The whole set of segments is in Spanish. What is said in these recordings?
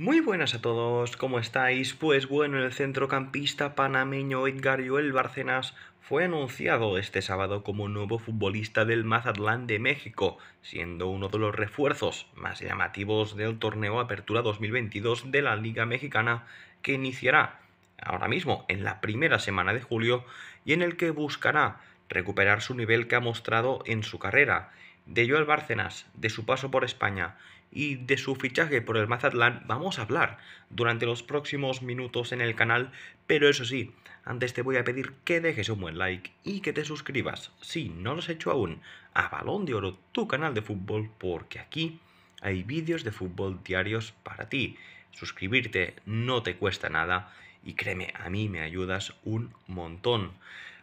Muy buenas a todos, ¿cómo estáis? Pues bueno, el centrocampista panameño Edgar Yoel Bárcenas fue anunciado este sábado como nuevo futbolista del Mazatlán de México, siendo uno de los refuerzos más llamativos del torneo Apertura 2022 de la Liga Mexicana, que iniciará ahora mismo en la primera semana de julio y en el que buscará recuperar su nivel que ha mostrado en su carrera. De Yoel Bárcenas, de su paso por España y de su fichaje por el Mazatlán vamos a hablar durante los próximos minutos en el canal, pero eso sí, antes te voy a pedir que dejes un buen like y que te suscribas, si no lo has hecho aún, a Balón de Oro, tu canal de fútbol, porque aquí hay vídeos de fútbol diarios para ti. Suscribirte no te cuesta nada y créeme, a mí me ayudas un montón.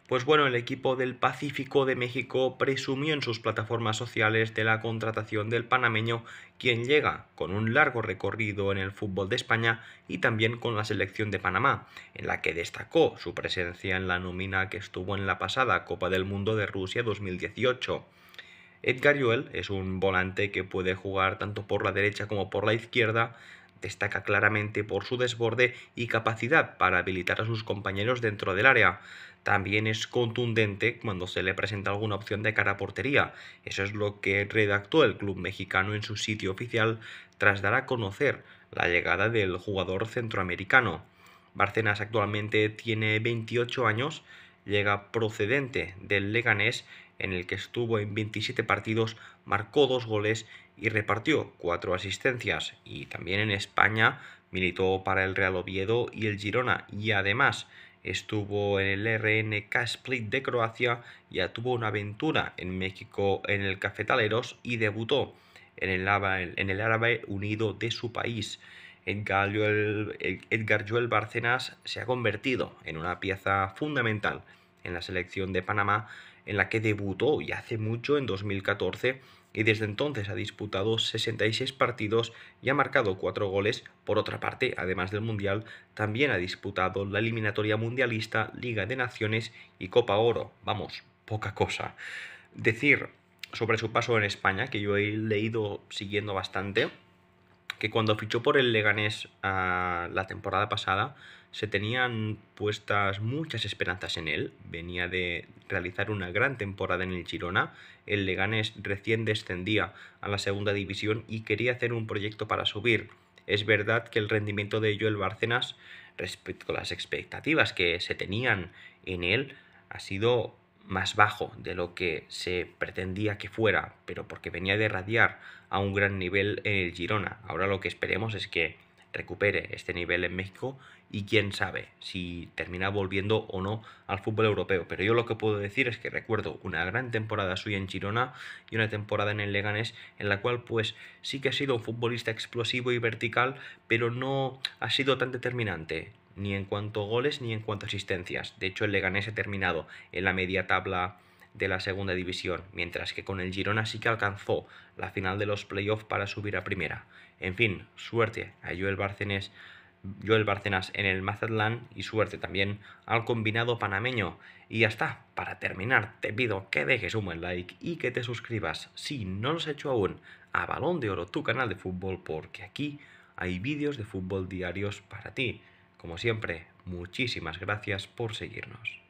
Pues bueno, el equipo del Pacífico de México presumió en sus plataformas sociales de la contratación del panameño, quien llega con un largo recorrido en el fútbol de España y también con la selección de Panamá, en la que destacó su presencia en la nómina que estuvo en la pasada Copa del Mundo de Rusia 2018. Edgar Yoel es un volante que puede jugar tanto por la derecha como por la izquierda. Destaca claramente por su desborde y capacidad para habilitar a sus compañeros dentro del área. También es contundente cuando se le presenta alguna opción de cara a portería. Eso es lo que redactó el club mexicano en su sitio oficial tras dar a conocer la llegada del jugador centroamericano. Bárcenas actualmente tiene 28 años, llega procedente del Leganés, en el que estuvo en 27 partidos, marcó 2 goles y repartió 4 asistencias. Y también en España militó para el Real Oviedo y el Girona, y además estuvo en el RNK Split de Croacia, ya tuvo una aventura en México en el Cafetaleros y debutó en el Árabe Unido de su país. Edgar Yoel Bárcenas se ha convertido en una pieza fundamental en la selección de Panamá, en la que debutó ya hace mucho, en 2014, y desde entonces ha disputado 66 partidos y ha marcado 4 goles. Por otra parte, además del Mundial, también ha disputado la eliminatoria mundialista, Liga de Naciones y Copa Oro. Vamos, poca cosa. Decir sobre su paso en España, que yo he leído siguiendo bastante, que cuando fichó por el Leganés la temporada pasada se tenían puestas muchas esperanzas en él. Venía de realizar una gran temporada en el Girona, el Leganés recién descendía a la segunda división y quería hacer un proyecto para subir. Es verdad que el rendimiento de Yoel Bárcenas respecto a las expectativas que se tenían en él ha sido más bajo de lo que se pretendía que fuera, pero porque venía de radiar a un gran nivel en el Girona. Ahora lo que esperemos es que recupere este nivel en México y quién sabe si termina volviendo o no al fútbol europeo. Pero yo lo que puedo decir es que recuerdo una gran temporada suya en Girona y una temporada en el Leganés, en la cual pues sí que ha sido un futbolista explosivo y vertical, pero no ha sido tan determinante, ni en cuanto a goles ni en cuanto a asistencias. De hecho, el Leganés ha terminado en la media tabla de la segunda división, mientras que con el Girona sí que alcanzó la final de los playoffs para subir a primera. En fin, suerte a Yoel Bárcenas en el Mazatlán y suerte también al combinado panameño. Y ya está, para terminar te pido que dejes un buen like y que te suscribas, si no lo has hecho aún, a Balón de Oro, tu canal de fútbol, porque aquí hay vídeos de fútbol diarios para ti. Como siempre, muchísimas gracias por seguirnos.